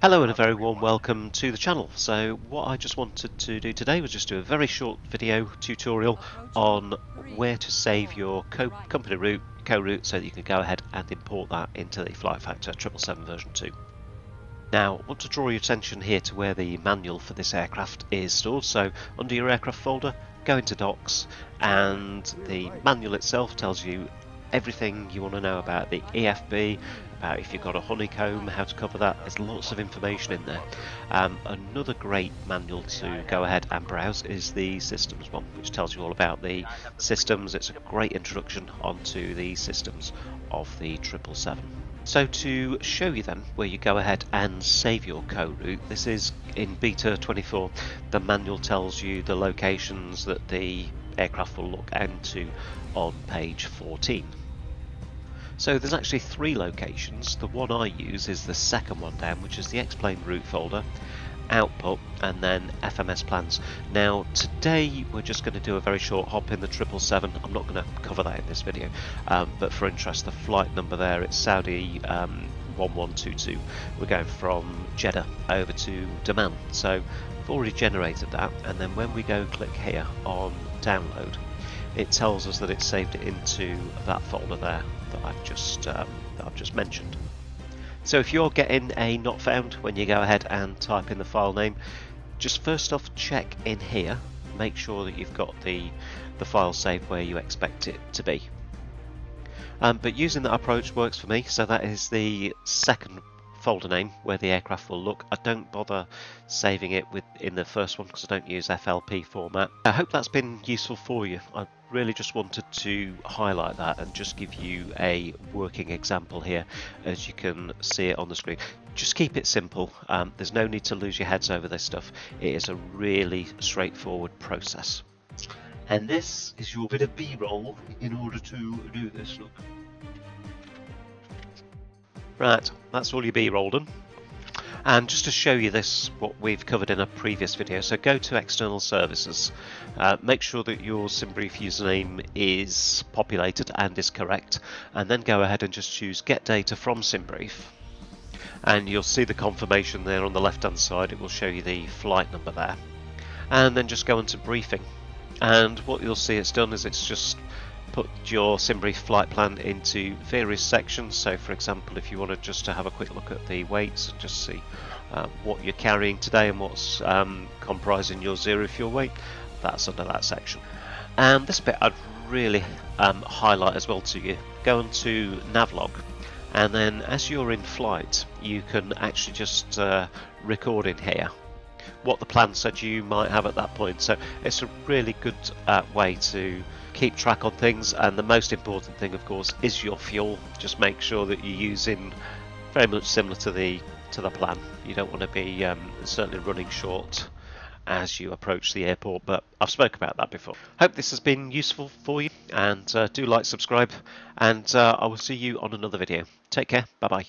Hello and a very warm welcome to the channel. So what I just wanted to do today was just do a very short video tutorial on where to save your company route, co-route, so that you can go ahead and import that into the Flight Factor 777 version 2. Now I want to draw your attention here to where the manual for this aircraft is stored. So under your aircraft folder, go into Docs, and the manual itself tells you everything you want to know about the EFB, about if you've got a honeycomb, how to cover that. There's lots of information in there. Another great manual to go ahead and browse is the systems one, which tells you all about the systems. It's a great introduction onto the systems of the 777. So to show you then where you go ahead and save your co-route, this is in beta 24. The manual tells you the locations that the aircraft will look into on page 14. So there's actually three locations. The one I use is the second one down, which is the Explain Route folder, Output, and then FMS Plans. Now today we're just going to do a very short hop in the 777. I'm not going to cover that in this video, but for interest, the flight number there, it's Saudi 1122. We're going from Jeddah over to Daman. So I've already generated that, and then when we go click here on Download, it tells us that it's saved it into that folder there that I've just mentioned. So if you're getting a not found when you go ahead and type in the file name, just first off check in here, make sure that you've got the file saved where you expect it to be. But using that approach works for me, so that is the second folder name where the aircraft will look. I don't bother saving it in the first one because I don't use FLP format. I hope that's been useful for you. I really just wanted to highlight that and just give you a working example here, as you can see it on the screen. Just keep it simple. There's no need to lose your heads over this stuff. It is a really straightforward process. And this is your bit of B-roll in order to do this. Look. Right, that's all your B-roll done. And just to show you this, what we've covered in a previous video, so go to External Services. Make sure that your SimBrief username is populated and is correct, and then go ahead and just choose Get Data from SimBrief. And you'll see the confirmation there on the left-hand side. It will show you the flight number there. And then just go into Briefing. And what you'll see it's done is it's just put your SimBrief flight plan into various sections. So for example, if you wanted just to have a quick look at the weights and just see what you're carrying today and what's comprising your zero fuel weight, that's under that section. And this bit I'd really highlight as well to you. Go into Navlog, and then as you're in flight you can actually just record in here what the plan said you might have at that point. So it's a really good way to keep track on things, and the most important thing of course is your fuel. Just make sure that you're using very much similar to the plan. You don't want to be certainly running short as you approach the airport, but I've spoke about that before. Hope this has been useful for you, and do like, subscribe, and I will see you on another video. Take care, bye bye.